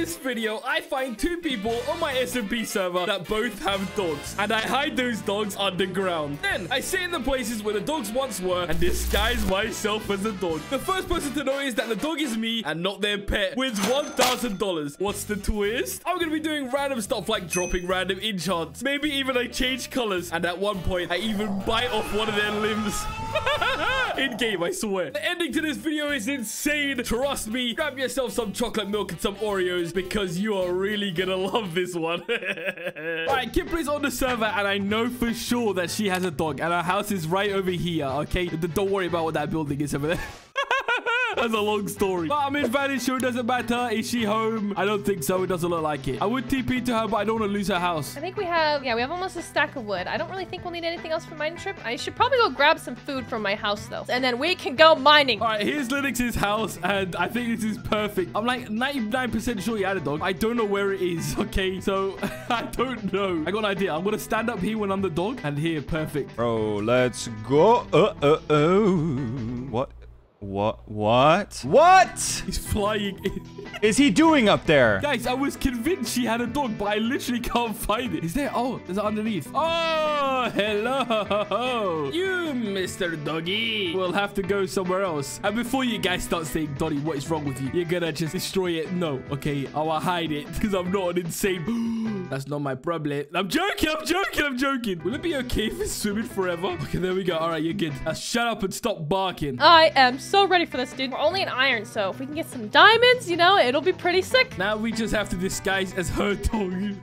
this video, I find two people on my SMP server that both have dogs, and I hide those dogs underground. Then I sit in the places where the dogs once were and disguise myself as a dog. The first person to know is that the dog is me and not their pet wins $1,000. What's the twist? I'm gonna be doing random stuff like dropping random enchants. Maybe even I change colors, and at one point I even bite off one of their limbs. In game, I swear. The ending to this video is insane. Trust me. Grab yourself some chocolate milk and some Oreos because you are really gonna love this one. Alright, Kipri's on the server and I know for sure that she has a dog and her house is right over here, okay? Don't worry about what that building is over there. That's a long story. But I'm in Vanish, so it doesn't matter. Is she home? I don't think so. It doesn't look like it. I would TP to her, but I don't want to lose her house. I think we have... yeah, we have almost a stack of wood. I don't really think we'll need anything else for mine trip. I should probably go grab some food from my house, though. And then we can go mining. All right, here's Linux's house, and I think this is perfect. I'm like 99% sure he had a dog. I don't know where it is, okay? So, I don't know. I got an idea. I'm going to stand up here when I'm the dog. And here, perfect. Bro, let's go. What? What? He's flying. Is he doing up there? Guys, I was convinced she had a dog, but I literally can't find it. Is there? Oh, there's it underneath. Oh, hello. You, Mr. Doggy, will have to go somewhere else. And before you guys start saying, Donnie, what is wrong with you? You're gonna just destroy it. No, okay, I'll hide it because I'm not an insane. That's not my problem. I'm joking. Will it be okay if it's swimming forever? Okay, there we go. All right, you're good. Now shut up and stop barking. I am so ready for this, dude. We're only in iron, so if we can get some diamonds, you know, it'll be pretty sick. Now we just have to disguise as her dog.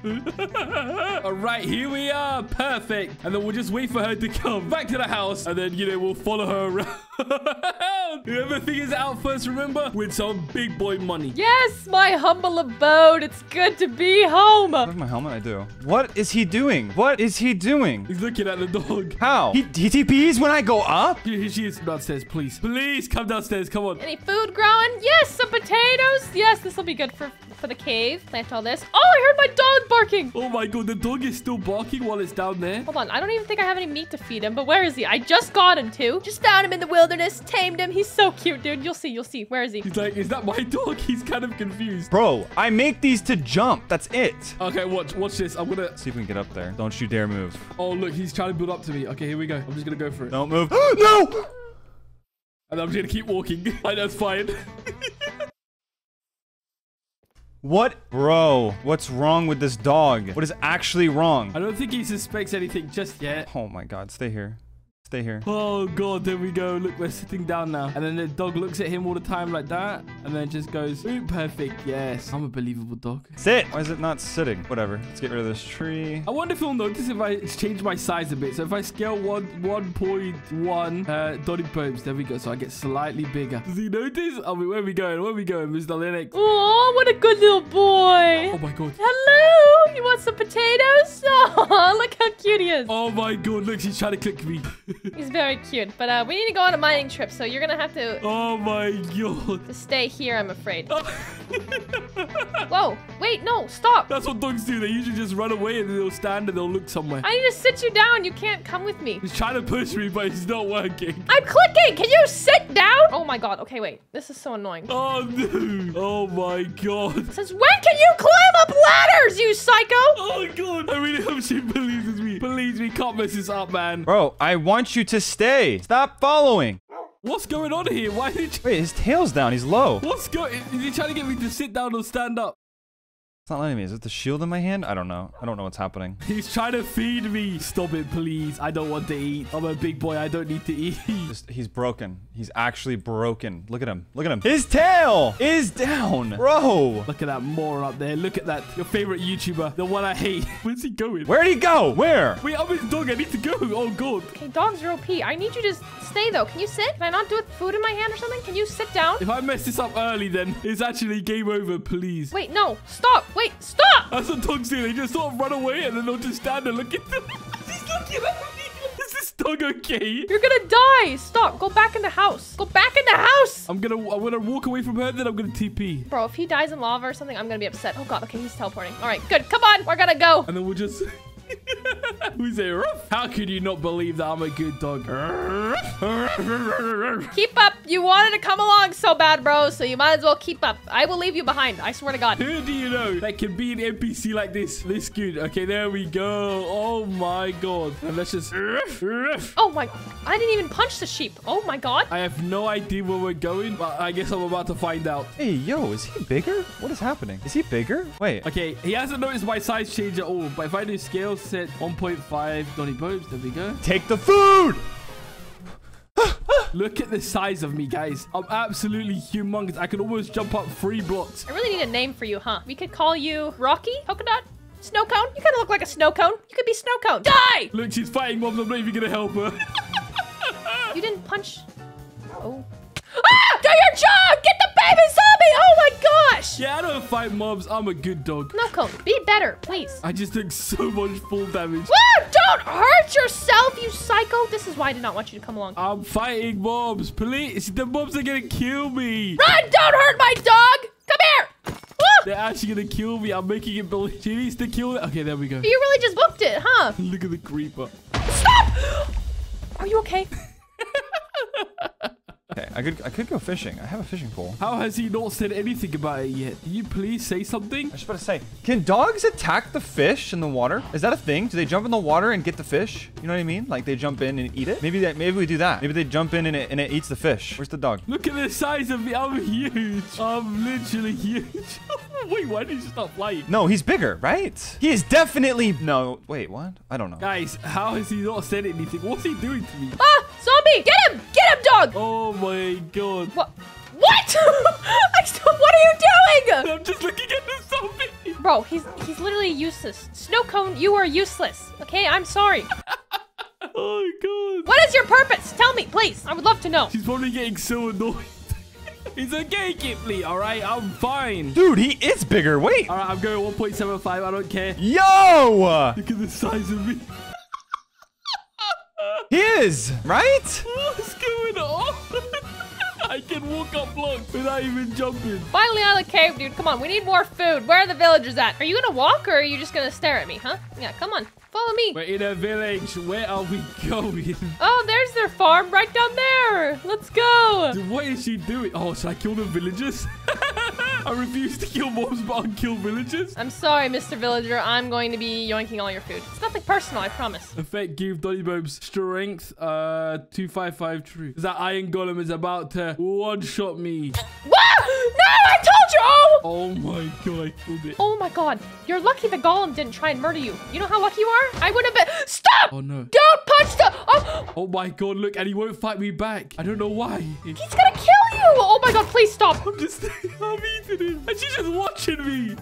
All right, here we are. Perfect. And then we'll just wait for her to come back to the house, and then, you know, we'll follow her around. Whoever figures it out first, remember, with some big boy money. Yes, my humble abode. It's good to be home. Where's my helmet? I do. What is he doing? What is he doing? He's looking at the dog. How? He TPs when I go up? Here she is downstairs, please. Please come. Come downstairs, come on. Any food growing? Yes, some potatoes. Yes, this will be good for the cave. Plant all this. Oh, I heard my dog barking. Oh my god, the dog is still barking while it's down there. Hold on, I don't even think I have any meat to feed him, but where is he? I just got him too. Just found him in the wilderness, tamed him. He's so cute, dude. You'll see. Where is he? He's like, is that my dog? He's kind of confused. Bro, I make these to jump. That's it. Okay, watch this. I'm gonna see if we can get up there. Don't you dare move. Oh, look, he's trying to build up to me. Okay, here we go. I'm just gonna go for it. Don't move. No! And I'm just gonna keep walking. I know it's fine. What? Bro, what's wrong with this dog? What is actually wrong? I don't think he suspects anything just yet. Oh my god, stay here. Stay here. Oh god, there we go. Look, we're sitting down now. And then the dog looks at him all the time like that. And then just goes, ooh, perfect. Yes. I'm a believable dog. Sit. Why is it not sitting? Whatever. Let's get rid of this tree. I wonder if he'll notice if I change my size a bit. So if I scale 1.1 Doni Bobes. There we go. So I get slightly bigger. Does he notice? I mean, where are we going? Where are we going, Mr. Linux? Oh, what a good little boy. Oh my god. Hello. You want some potatoes? Oh, look how cute he is. Oh my god. Look, she's trying to click me. He's very cute, but we need to go on a mining trip, so you're gonna have to... Oh my god. ...to stay here, I'm afraid. Oh. Whoa, wait, no, stop. That's what dogs do. They usually just run away and they'll stand and they'll look somewhere. I need to sit you down. You can't come with me. He's trying to push me, but it's not working. I'm clicking. Can you sit down? Oh my god. Okay, wait. This is so annoying. Oh, no. Oh my god. Since when can you climb up ladders, you psycho? Oh god. I really hope she believes me. Believe me, can't mess this up, man. Bro, I want you to stay. Stop following. What's going on here? Why did you... Wait, his tail's down. He's low. What's going... Is he trying to get me to sit down or stand up? It's not letting me. Is it the shield in my hand? I don't know. I don't know what's happening. He's trying to feed me. Stop it, please. I don't want to eat. I'm a big boy. I don't need to eat. He's broken. He's actually broken. Look at him. Look at him. His tail is down. Bro. Look at that moron up there. Look at that. Your favorite YouTuber. The one I hate. Where's he going? Where'd he go? Where? Wait, I'm his dog. I need to go. Oh, God. Okay, dogs are OP. I need you to stay, though. Can you sit? Can I not do it with food in my hand or something? Can you sit down? If I mess this up early, then it's actually game over, please. Wait, no. Stop. Wait, stop! That's what dogs do. They just sort of run away and then they'll just stand and look at them. She's looking at me. Is this dog okay? You're gonna die. Stop. Go back in the house. Go back in the house. I'm gonna walk away from her, then I'm gonna TP. Bro, if he dies in lava or something, I'm gonna be upset. Oh, God. Okay, he's teleporting. All right, good. Come on. We're gonna go. And then we'll just... We say ruff. How could you not believe that I'm a good dog? Keep up. You wanted to come along so bad, bro, so you might as well keep up. I will leave you behind. I swear to God. Who do you know that can be an NPC like this? This good. Okay, there we go. Oh, my God. And let's just... Oh, my... I didn't even punch the sheep. Oh, my God. I have no idea where we're going, but I guess I'm about to find out. Hey, yo, is he bigger? What is happening? Is he bigger? Wait. Okay, he hasn't noticed my size change at all, but if I do scale set 1.5 Doni Bobes, there we go. Take the food! Look at the size of me, guys. I'm absolutely humongous. I can almost jump up 3 blocks. I really need a name for you, huh? We could call you Rocky? Coconut? Snow Cone? You kind of look like a snow cone. You could be Snow Cone. Die! Look, she's fighting mobs. I'm not even going to help her. You didn't punch... Oh. Ah! Do your job! Get the baby zombie! Oh my gosh! Yeah, I don't fight mobs. I'm a good dog. Snow Cone, be better, please. I just took so much full damage. Woo! Don't hurt yourself, you psycho! This is why I did not want you to come along. I'm fighting mobs. Please, the mobs are gonna kill me. Run! Don't hurt my dog! Come here! They're actually gonna kill me. I'm making it believe she needs to kill it. Okay, there we go. You really just whooped it, huh? Look at the creeper. Stop! Are you okay? Okay, I could go fishing. I have a fishing pole. How has he not said anything about it yet? Can you please say something? I was about to say, can dogs attack the fish in the water? Is that a thing? Do they jump in the water and get the fish? You know what I mean? Like they jump in and eat it? Maybe we do that. Maybe they jump in and it eats the fish. Where's the dog? Look at the size of me. I'm huge. I'm literally huge. Wait, why did he stop flying? No, he's bigger, right? He is definitely... No, wait, what? I don't know. Guys, how has he not said anything? What's he doing to me? Ah, zombie! Get him! Get him, dog! Oh my God. What? What? What are you doing? I'm just looking at the zombie. Bro, he's literally useless. Snow Cone, you are useless. Okay, I'm sorry. Oh God. What is your purpose? Tell me, please. I would love to know. She's probably getting so annoyed. It's okay, Kipri, all right? I'm fine. Dude, he is bigger. Wait. All right, I'm going 1.75. I don't care. Yo! Look at the size of me. He is, right? What's going on? I can walk up blocks without even jumping. Finally out of the cave, dude. Come on, we need more food. Where are the villagers at? Are you going to walk or are you just going to stare at me, huh? Yeah, come on. Follow me. We're in a village. Where are we going? Oh, there's their farm right down there. Let's go. Dude, what is she doing? Oh, should I kill the villagers? I refuse to kill mobs, but I'll kill villagers. I'm sorry, Mr. Villager. I'm going to be yoinking all your food. It's nothing personal, I promise. Effect give Doni Bobes strength 255 true. That iron golem is about to one-shot me. Whoa! No, I told you! Oh my God, I killed it. Oh my God. You're lucky the golem didn't try and murder you. You know how lucky you are? I would have been... Stop! Oh no. Don't punch the... Oh, oh my God, look. And he won't fight me back. I don't know why. He's gonna kill you! Oh my God, please stop. I'm just... I'm eating him. And she's just watching me.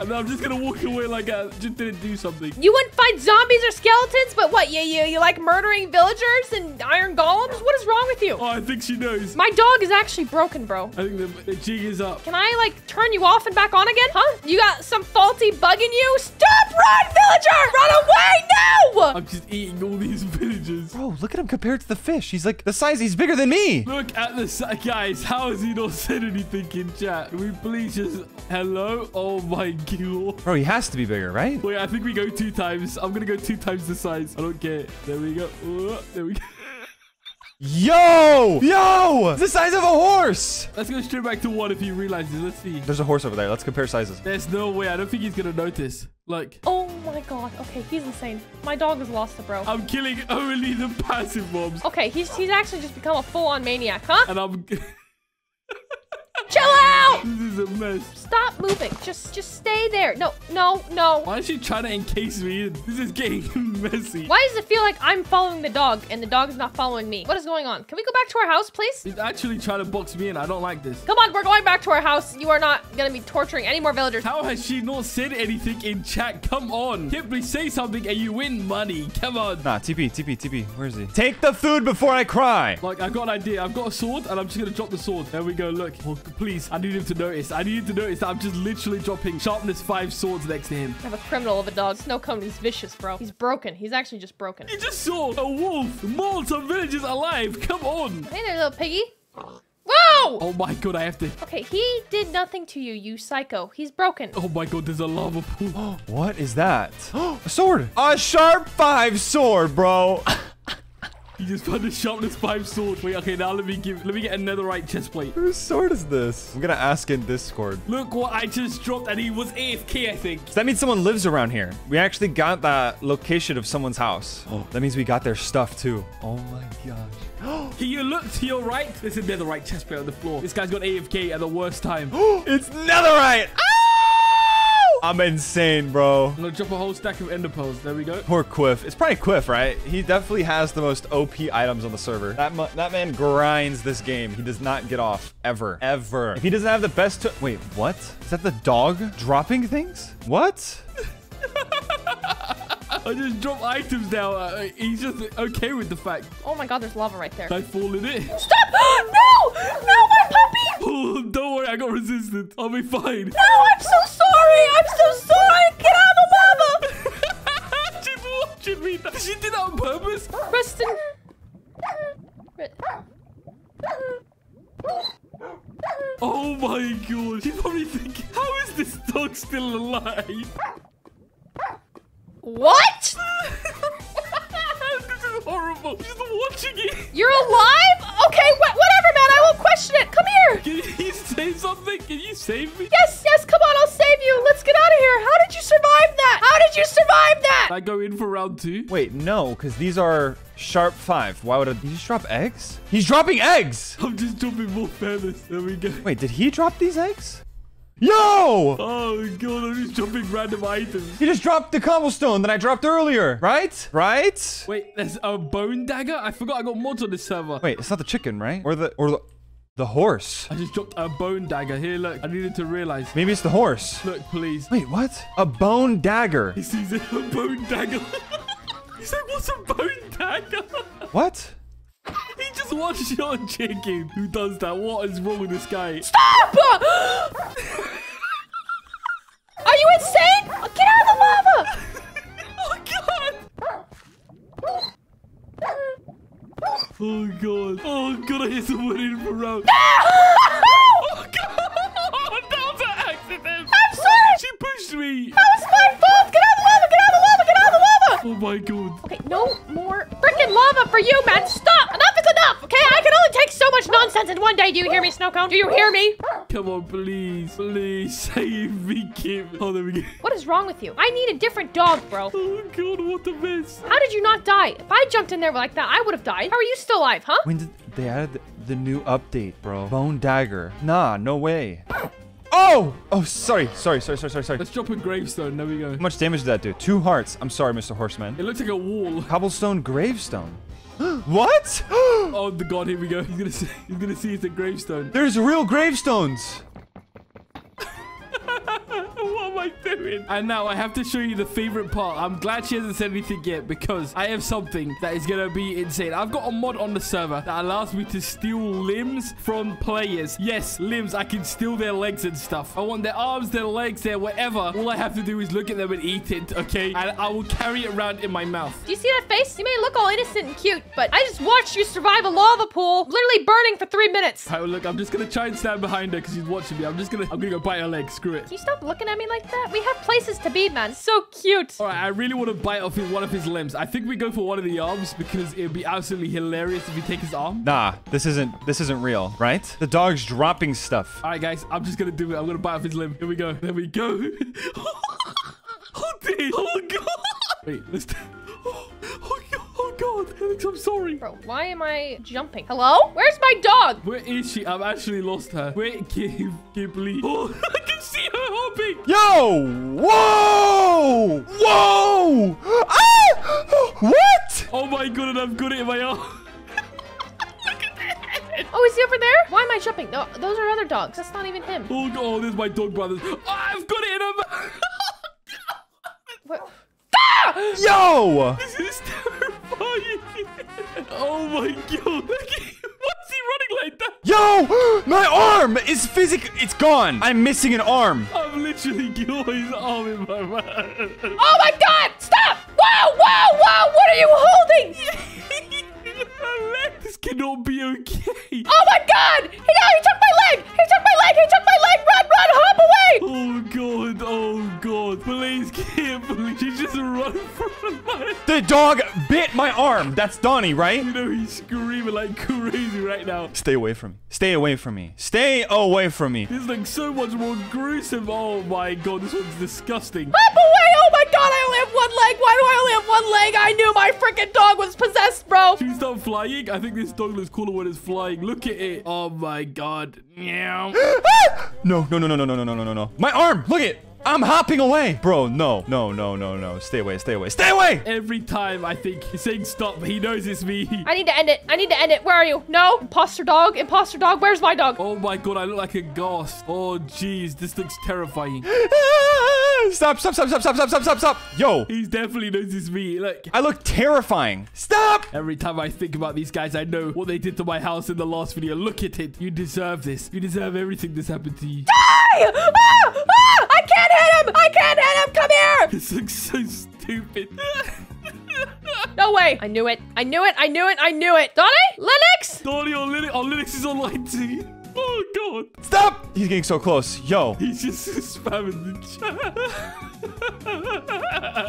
And I'm just gonna walk away like I just didn't do something. You wouldn't fight zombies or skeletons, but what? You like murdering villagers and iron golems? What is wrong with you? Oh, I think she knows. My dog is actually broken, bro. I think the jig is up. Can I like turn you off and back on again? Huh? You got some faulty bug in you? Stop! Run, villager! Run away now! I'm just eating all these villagers. Bro, look at him compared to the fish. He's like the size. He's bigger than me. Look at the size, guys. How has he not said anything in chat? Can we please just hello? Oh my God. Bro, he has to be bigger, right? Wait, I think we go 2 times. I'm gonna go 2 times the size. I don't care. There we go. Ooh, there we go. Yo! Yo! It's the size of a horse! Let's go straight back to 1 if he realizes. Let's see. There's a horse over there. Let's compare sizes. There's no way. I don't think he's gonna notice. Like... Oh my God. Okay, he's insane. My dog has lost it, bro. I'm killing only the passive mobs. Okay, he's actually just become a full-on maniac, huh? And I'm... Chill out! This is a mess. Stop moving. Just stay there. No, no, no. Why is she trying to encase me in? This is getting messy. Why does it feel like I'm following the dog and the dog's not following me? What is going on? Can we go back to our house, please? He's actually trying to box me in. I don't like this. Come on, we're going back to our house. You are not going to be torturing any more villagers. How has she not said anything in chat? Come on. Kipri, say something and you win money. Come on. Nah, TP. Where is he? Take the food before I cry. Like, I got an idea. I've got a sword and I'm just going to drop the sword. There we go. Look. Oh, please, I need him to notice. I need him to notice that I'm just literally dropping sharpness 5 swords next to him. I have a criminal of a dog. Snow Cone, he's vicious, bro. He's broken. He's actually just broken. He just saw a wolf maul some villagers alive. Come on. Hey there, little piggy. Whoa! No! Oh my god, I have to. Okay, he did nothing to you, you psycho. He's broken. Oh my god, there's a lava pool. What is that? A sword. A sharp 5 sword, bro. You just found the sharpness 5 sword. Wait, okay, now let me get another right chest plate. Whose sword is this? I'm gonna ask in Discord. Look what I just dropped, and he was AFK, I think. So that means someone lives around here. We actually got that location of someone's house. Oh, that means we got their stuff too. Oh my gosh. Can you look to your right? There's a netherite chest plate on the floor. This guy's got AFK at the worst time. It's netherite! Ah! I'm insane, bro. I'm gonna drop a whole stack of ender pearls. There we go. Poor Quiff. It's probably Quiff, right? He definitely has the most OP items on the server. That man grinds this game. He does not get off ever, ever. If he doesn't have the best, wait, what? Is that the dog dropping things? What? I just drop items now. He's just okay with the fact. Oh my god, there's lava right there. I fall in it. Stop! No! No, my puppy! Oh, don't worry, I got resistance. I'll be fine. No, I'm so sorry! I'm so sorry! Get out of the lava! She's watching me. Did she do that on purpose? Preston. Oh my god. She's probably thinking, how is this dog still alive? What? This is horrible. Just watching it. You're alive? Okay, whatever, man. I won't question it. Come here. Can you save something? Can you save me? Yes, yes. Come on, I'll save you. Let's get out of here. How did you survive that? How did you survive that? I go in for round 2. Wait, no, because these are sharp 5. Why would I? Did he just drop eggs? He's dropping eggs. I'm just dropping more feathers. There we go. Wait, did he drop these eggs? Yo! Oh god, I'm just dropping random items. You just dropped the cobblestone that I dropped earlier, right? Right? Wait, there's a bone dagger? I forgot I got mods on this server. Wait, it's not the chicken, right? Or the horse. I just dropped a bone dagger. Here, look. I needed to realize. Maybe it's the horse. Look, please. Wait, what? A bone dagger. He sees a bone dagger. He said, what's a bone dagger? What? He just watched your chicken. Who does that? What is wrong with this guy? Stop! Are you insane? Get out of the lava! Oh, God. Oh, God. Oh, God. I hear someone in for round. Oh, God. Oh, that was an accident. I'm sorry. She pushed me. That was my fault. Get out of the lava. Get out of the lava. Get out of the lava. Oh, my God. Okay, no more freaking lava for you, man. Stop. Enough is enough. Okay, I can only take so much nonsense in one day. Do you hear me, Snowcone? Do you hear me? Come on, please. Please save me, Kim. Oh, there we go. What is wrong with you? I need a different dog, bro. Oh, God. What a mess. How did you not die? If I jumped in there like that, I would have died. How are you still alive, huh? When did they add the new update, bro? Bone dagger. Nah, no way. Oh! Oh, sorry. Let's drop a gravestone. There we go. How much damage did that do? 2 hearts. I'm sorry, Mr. Horseman. It looks like a wall. Cobblestone gravestone. What? Oh, the god. Here we go. He's gonna see it's a gravestone. There's real gravestones. What am I doing? And now I have to show you the favorite part. I'm glad she hasn't said anything yet because I have something that is going to be insane. I've got a mod on the server that allows me to steal limbs from players. Yes, limbs. I can steal their legs and stuff. I want their arms, their legs, their whatever. All I have to do is look at them and eat it, okay? And I will carry it around in my mouth. Do you see that face? You may look all innocent and cute, but I just watched you survive a lava pool, literally burning for 3 minutes. All right, look, I'm just going to try and stand behind her because she's watching me. I'm going to go bite her leg. Screw it. Can you stop looking at me like that? We have places to be, man. So cute. All right, I really want to bite off one of his limbs. I think we go for one of the arms because it would be absolutely hilarious if you take his arm. Nah, this isn't real, right? The dog's dropping stuff. All right, guys, I'm just going to do it. I'm going to bite off his limb. Here we go. There we go. Oh, dear. Oh, God. Wait, let's... God, Alex, I'm sorry. Bro, why am I jumping? Hello? Where's my dog? Where is she? I've actually lost her. Where Kipri? Oh, I can see her hopping. Yo! Whoa! Whoa! Ah! What? Oh my god, and I've got it in my arm. Oh, is he over there? Why am I jumping? No, those are other dogs. That's not even him. Oh, God, oh, there's my dog brothers. Oh, I've got it in him. What? Ah! Yo! This is terrible. Oh my god. Why is he running like that? Yo! My arm is it's gone. I'm missing an arm. I've literally got his arm in my mouth. Oh my god! Stop! Wow! Wow! Wow! What are you holding? leg. This cannot be okay. Oh my god! No, he took my leg! He took my leg! He took my leg! Run, run, hop away! Oh god, oh god. Please, Kipri, she's just running from my... The dog bit my arm. That's Doni, right? You know, he's screaming like crazy right now. Stay away from me. Stay away from me. Stay away from me. This looks so much more gruesome. Oh my god, this one's disgusting. Hop away! Oh my god, I only have one leg. Why do I only have one leg? I knew my freaking dog was possessed, bro. She's not flying. I think this dog looks cooler when it's flying. Look at it. Oh my god. Meow. No, no, no, no, no, no, no, no, no. My arm. Look at it. I'm hopping away. Bro, no, no, no, no, no. Stay away, stay away, stay away! Every time I think he's saying stop, he knows it's me. I need to end it. I need to end it. Where are you? No? Imposter dog, where's my dog? Oh my god, I look like a ghost. Oh jeez, this looks terrifying. Stop, stop, stop, stop, stop, stop, stop, stop, stop. Yo. He's definitely knows it's me. Look. I look terrifying. Stop! Every time I think about these guys, I know what they did to my house in the last video. Look at it. You deserve this. You deserve everything that's happened to you. Die! Ah! Ah! I can't hit him! I can't hit him! Come here! This looks so stupid. No way! I knew it! I knew it! I knew it! I knew it! Doni? Linux? Doni on Linux! Oh, Linux is online too! Oh god! Stop! He's getting so close. Yo! He's just spamming the chat.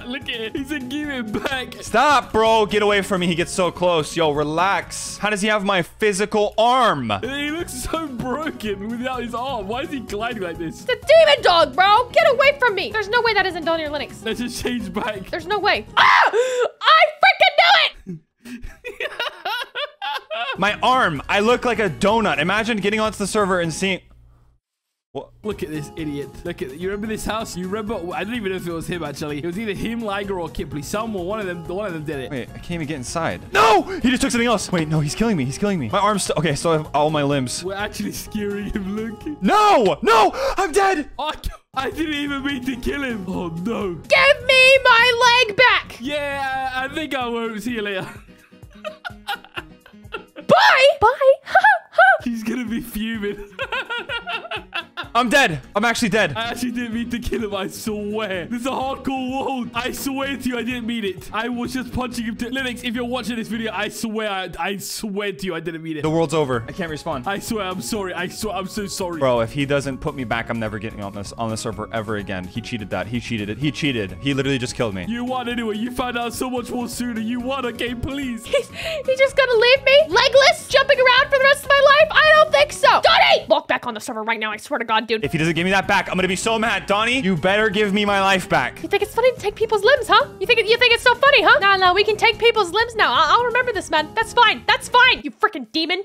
Look at it. He's like, give it back. Stop, bro! Get away from me. He gets so close. Yo, relax. How does he have my physical arm? He looks so broken without his arm. Why is he gliding like this? It's a demon dog, bro! Get away from me! There's no way that isn't Doni or Linux. Let's just change back. There's no way. Ah! I freaking knew it! My arm. I look like a donut. Imagine getting onto the server and seeing... What? Look at this idiot. Look at... You remember this house? You remember... I don't even know if it was him, actually. It was either him, Liger, or Kipri. Someone, one of them did it. Wait, I can't even get inside. No! He just took something else. Wait, no, he's killing me. He's killing me. My arm's... Okay, so I have all my limbs. We're actually scaring him, look. No! No! I'm dead! Oh, I didn't even mean to kill him. Oh, no. Give me my leg back! Yeah, I think I won't. See you later. Bye! Bye! He's gonna be fuming. I'm dead. I'm actually dead. I actually didn't mean to kill him, I swear. This is a hardcore world. I swear to you, I didn't mean it. I was just punching him to... Linux, if you're watching this video, I swear to you, I didn't mean it. The world's over. I can't respawn. I swear, I'm sorry. I swear, I'm so sorry. Bro, if he doesn't put me back, I'm never getting on the server ever again. He cheated that. He cheated it. He cheated. He literally just killed me. You won anyway. You found out so much more sooner. You won, okay, please. He's just gonna leave me? Legless? Jumping around for the rest of my life? I don't think so. Doni! Walk back on the server right now, I swear to god, dude. If he doesn't give me that back, I'm gonna be so mad. Doni, you better give me my life back. You think it's funny to take people's limbs, huh? You think it's so funny, huh? No, we can take people's limbs now. I'll remember this, man. That's fine. That's fine. You freaking demon.